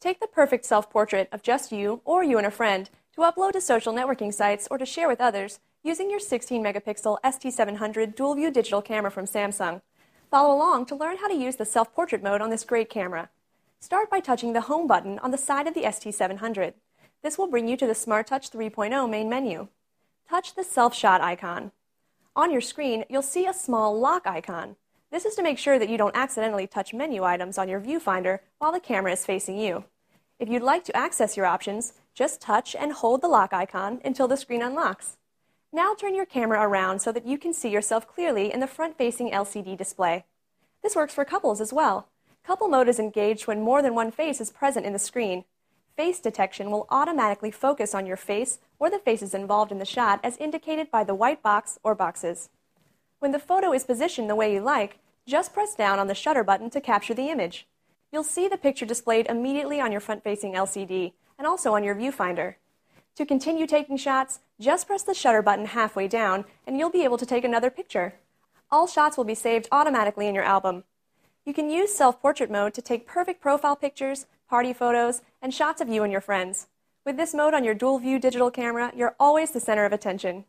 Take the perfect self-portrait of just you or you and a friend to upload to social networking sites or to share with others using your 16-megapixel ST700 dual-view digital camera from Samsung. Follow along to learn how to use the self-portrait mode on this great camera. Start by touching the Home button on the side of the ST700. This will bring you to the Smart Touch 3.0 main menu. Touch the self-shot icon. On your screen, you'll see a small lock icon. This is to make sure that you don't accidentally touch menu items on your viewfinder while the camera is facing you. If you'd like to access your options, just touch and hold the lock icon until the screen unlocks. Now turn your camera around so that you can see yourself clearly in the front-facing LCD display. This works for couples as well. Couple mode is engaged when more than one face is present in the screen. Face detection will automatically focus on your face or the faces involved in the shot as indicated by the white box or boxes. When the photo is positioned the way you like, just press down on the shutter button to capture the image. You'll see the picture displayed immediately on your front-facing LCD and also on your viewfinder. To continue taking shots, just press the shutter button halfway down and you'll be able to take another picture. All shots will be saved automatically in your album. You can use self-portrait mode to take perfect profile pictures, party photos, and shots of you and your friends. With this mode on your dual-view digital camera, you're always the center of attention.